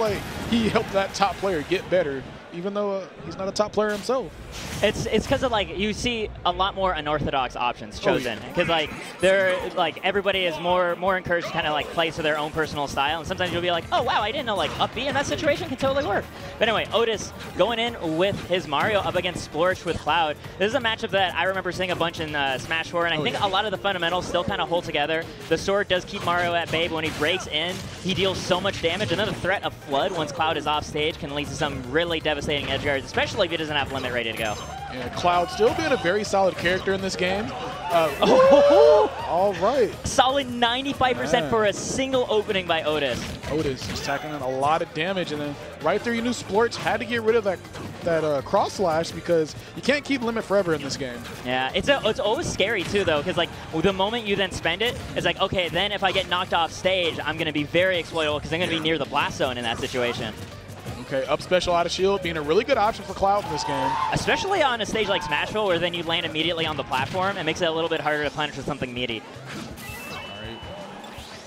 Ole, he helped that top player get better, even though he's not a top player himself. It's because of, like, you see a lot more unorthodox options chosen because everybody is more encouraged to kind of like play to their own personal style, and sometimes you'll be like, oh wow, I didn't know like up B in that situation can totally work. But anyway, Odis going in with his Mario up against Splorch with Cloud. This is a matchup that I remember seeing a bunch in Smash 4, and I think a lot of the fundamentals still kind of hold together. The sword does keep Mario at bay, but when he breaks in, he deals so much damage, and then the threat of FLUDD once Cloud is off stage can lead to some really devastating edge guards, especially if he doesn't have limit ready to go. Yeah, Cloud still being a very solid character in this game. All right. Solid 95% for a single opening by Odis. Odis is tacking on a lot of damage, and then right there, you knew Splorch had to get rid of that cross slash because you can't keep limit forever in this game. Yeah, it's always scary too though, because like the moment you then spend it, it's like, okay, then if I get knocked off stage, I'm gonna be very exploitable because I'm gonna be near the blast zone in that situation. Okay, up special out of shield being a really good option for Cloud in this game. Especially on a stage like Smashville, where then you land immediately on the platform, and makes it a little bit harder to punish with something meaty. All right.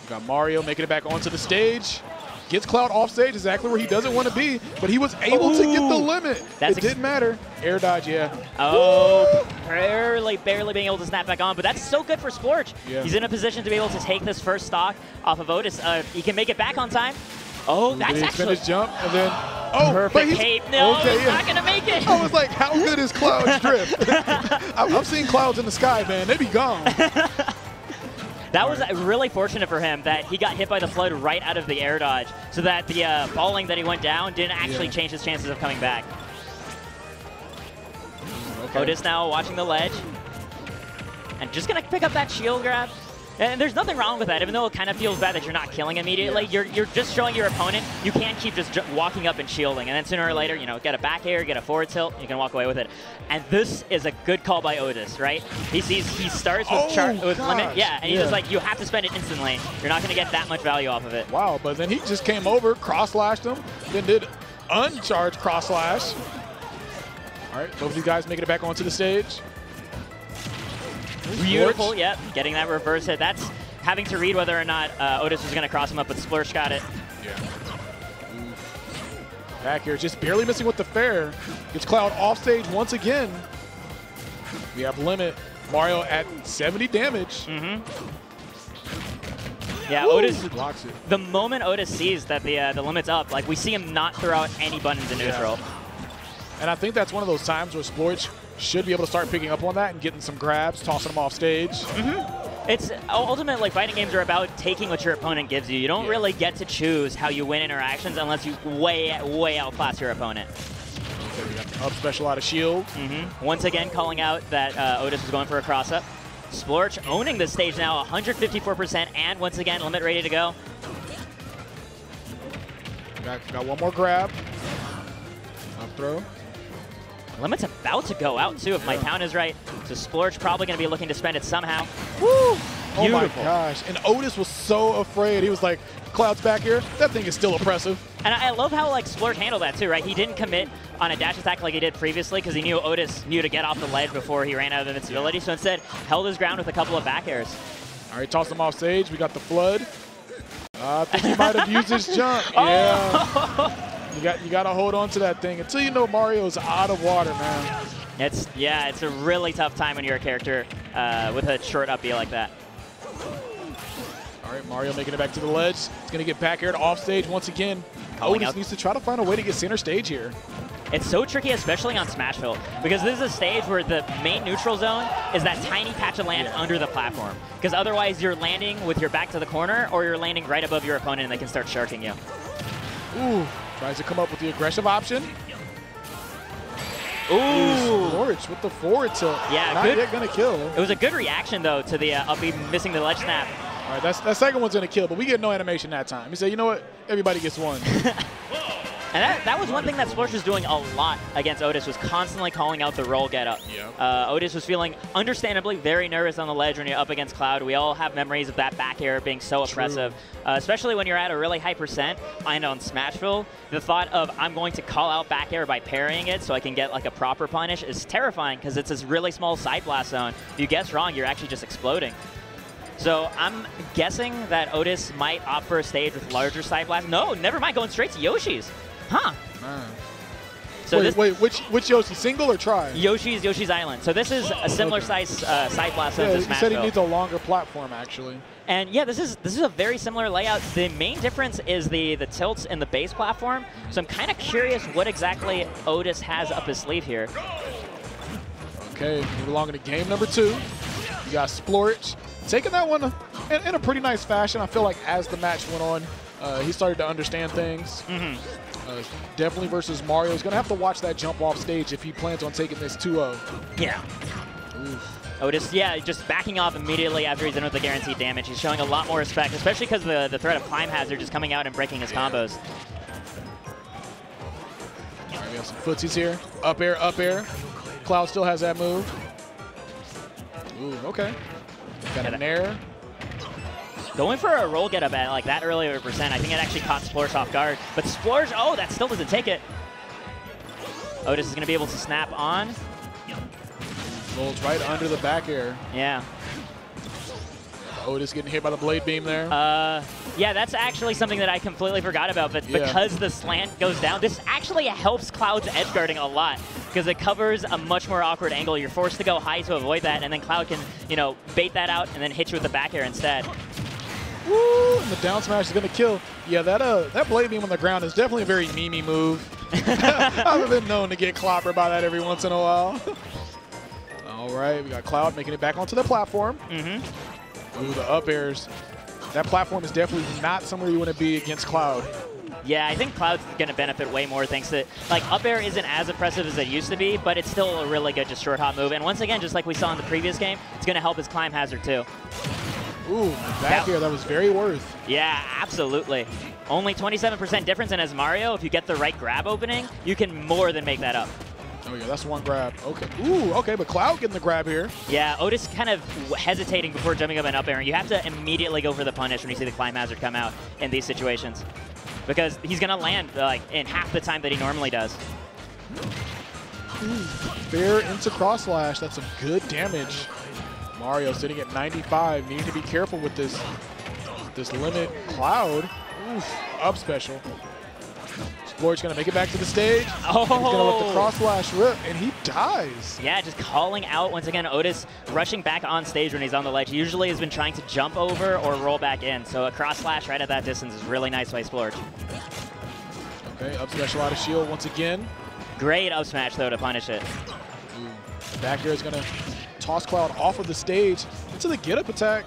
Got Mario making it back onto the stage. Gets Cloud off stage exactly where he doesn't want to be, but he was able to get the limit. It didn't matter. Air dodge, yeah. Oh, barely being able to snap back on, but that's so good for Splorch. Yeah. He's in a position to be able to take this first stock off of Odis. He can make it back on time. Oh, that's actually his jump, and then perfect cape. No, okay, he's not gonna make it. I was like, how good is Cloud's drift? I've seen clouds in the sky, man. They be gone. That was really fortunate for him that he got hit by the flood right out of the air dodge, so that the falling that he went down didn't actually change his chances of coming back. Okay. Odis now watching the ledge, and just gonna pick up that shield grab. And there's nothing wrong with that, even though it kind of feels bad that you're not killing immediately. You're just showing your opponent you can't keep just walking up and shielding. And then sooner or later, you know, get a back air, get a forward tilt, you can walk away with it. And this is a good call by Odis, right? He sees he starts with limit, and he's just like, you have to spend it instantly. You're not going to get that much value off of it. Wow, but then he just came over, cross-slashed him, then did uncharged cross-slash. All right, both of you guys making it back onto the stage. Beautiful, yep. Getting that reverse hit. That's having to read whether or not Odis was going to cross him up, but Splorch got it. Yeah. Back here, just barely missing with the fair. Gets Cloud off stage once again. We have limit. Mario at 70 damage. Yeah, Odis blocks it. The moment Odis sees that the limit's up, like we see him not throw out any buttons in neutral. And I think that's one of those times where Splorch should be able to start picking up on that and getting some grabs, tossing them off stage. It's ultimately, fighting games are about taking what your opponent gives you. You don't really get to choose how you win interactions unless you way outclass your opponent. Okay, we got up special out of shield. Once again, calling out that Odis was going for a cross up. Splorch owning the stage now, 154%, and once again, limit ready to go. Got one more grab. Up throw. Limit's about to go out, too, if my count is right. So Splorch probably going to be looking to spend it somehow. Woo! Beautiful. Oh, my gosh. And Odis was so afraid. He was like, Cloud's back here. That thing is still oppressive. And I love how, like, Splorch handled that, too, right? He didn't commit on a dash attack like he did previously because he knew Odis knew to get off the ledge before he ran out of invincibility. So instead, held his ground with a couple of back airs. All right, toss him off stage. We got the flood. I think he might have used his jump. Yeah. You got to hold on to that thing until you know Mario's out of water, man. It's a really tough time when you're a character with a short up B like that. All right, Mario making it back to the ledge. He's going to get back aired off stage once again. Odis needs to try to find a way to get center stage here. It's so tricky, especially on Smashville, because this is a stage where the main neutral zone is that tiny patch of land under the platform, because otherwise you're landing with your back to the corner or you're landing right above your opponent and they can start sharking you. Ooh. Tries to come up with the aggressive option. Ooh! Splorch with the forward tilt. Yeah, not yet gonna kill. It was a good reaction though to the up B missing the ledge snap. All right, that second one's gonna kill, but we get no animation that time. He said, you know what? Everybody gets one. And that was one thing that Splorch was doing a lot against Odis, was constantly calling out the roll getup. Odis was feeling, understandably, very nervous on the ledge when you're up against Cloud. We all have memories of that back air being so oppressive, especially when you're at a really high percent. And on Smashville, the thought of, I'm going to call out back air by parrying it so I can get like a proper punish is terrifying because it's this really small side blast zone. If you guess wrong, you're actually just exploding. So I'm guessing that Odis might opt for a stage with larger side blast. No, never mind, going straight to Yoshi's. Huh. Man. So wait, which Yoshi? Single or try? Yoshi's Island. So this is a similar size side blast as Smashville. He said he needs a longer platform, actually. And yeah, this is a very similar layout. The main difference is the tilts and the base platform. So I'm kind of curious what exactly Odis has up his sleeve here. Okay, moving along into game number two. You got Splorch taking that one in a pretty nice fashion. I feel like as the match went on, he started to understand things. Mm-hmm. Definitely versus Mario. He's going to have to watch that jump off stage if he plans on taking this 2-0. Yeah. Oof. Odis, yeah, just backing off immediately after he's in with the guaranteed damage. He's showing a lot more respect, especially because the threat of Climhazzard just coming out and breaking his combos. All right, we have some footsies here. Up air, up air. Cloud still has that move. Ooh, okay. Got an air. Going for a roll getup at like that earlier percent, I think it actually caught Splorch off guard. But Splorch, oh, that still doesn't take it. Odis is going to be able to snap on. Rolls right under the back air. Yeah. Odis getting hit by the blade beam there. Yeah, that's actually something that I completely forgot about. But because the slant goes down, this actually helps Cloud's edge guarding a lot because it covers a much more awkward angle. You're forced to go high to avoid that, and then Cloud can, you know, bait that out and then hit you with the back air instead. Woo! And the down smash is going to kill. Yeah, that blade beam on the ground is definitely a very meme-y move. I've been known to get clobbered by that every once in a while. All right, we got Cloud making it back onto the platform. Mm-hmm. Ooh, the up airs. That platform is definitely not somewhere you want to be against Cloud. Yeah, I think Cloud's going to benefit way more thanks to, like, up air isn't as impressive as it used to be, but it's still a really good just short hop move. And once again, just like we saw in the previous game, it's going to help his Climhazzard too. Ooh, back air, that was very worth. Yeah, absolutely. Only 27% difference, and as Mario, if you get the right grab opening, you can more than make that up. Oh yeah, that's one grab. Okay. Ooh, okay, but Cloud getting the grab here. Yeah, Odis kind of hesitating before jumping up and up air. You have to immediately go for the punish when you see the Climhazzard come out in these situations, because he's gonna land like in half the time that he normally does. Ooh, fair into cross slash. That's some good damage. Mario sitting at 95, needing to be careful with this limit. Cloud, oof, up special. Splorch gonna make it back to the stage. Oh, he's gonna let the cross slash rip, and he dies. Yeah, just calling out once again. Odis rushing back on stage when he's on the ledge. He usually has been trying to jump over or roll back in. So a cross slash right at that distance is really nice by Splorch. Okay, up special out of shield once again. Great up smash though to punish it. Ooh, back air is gonna toss Cloud off of the stage into the get-up attack.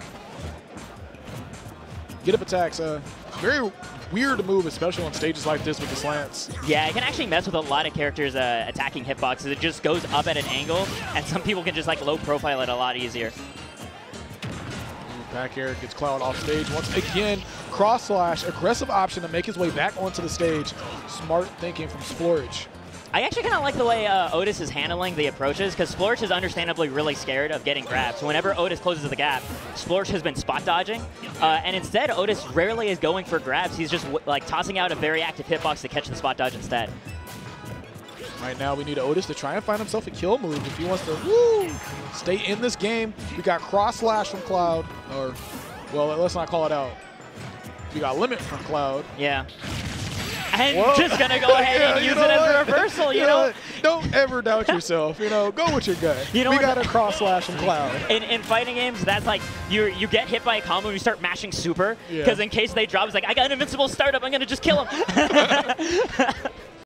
Get-up attack's a very weird move, especially on stages like this with the slants. Yeah, it can actually mess with a lot of characters' attacking hitboxes. It just goes up at an angle, and some people can just like low profile it a lot easier. Back air gets Cloud off stage once again. Cross slash, aggressive option to make his way back onto the stage. Smart thinking from Splorch. I actually kind of like the way Odis is handling the approaches, because Splorch is understandably really scared of getting grabbed. So whenever Odis closes the gap, Splorch has been spot dodging, and instead Odis rarely is going for grabs. He's just like tossing out a very active hitbox to catch the spot dodge instead. Right now we need Odis to try and find himself a kill move if he wants to stay in this game. We got cross slash from Cloud, or well, let's not call it out. We got limit from Cloud. Yeah. And whoa, just going to go ahead and use it as a reversal, you know? Don't ever doubt yourself, you know? Go with your gut. You know, we got a cross slash and Cloud. In fighting games, that's like, you get hit by a combo and you start mashing super, because in case they drop, it's like, I got an invincible startup, I'm going to just kill him.